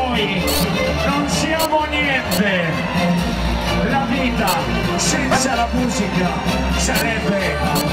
voi non siamo niente. La vita senza la musica sarebbe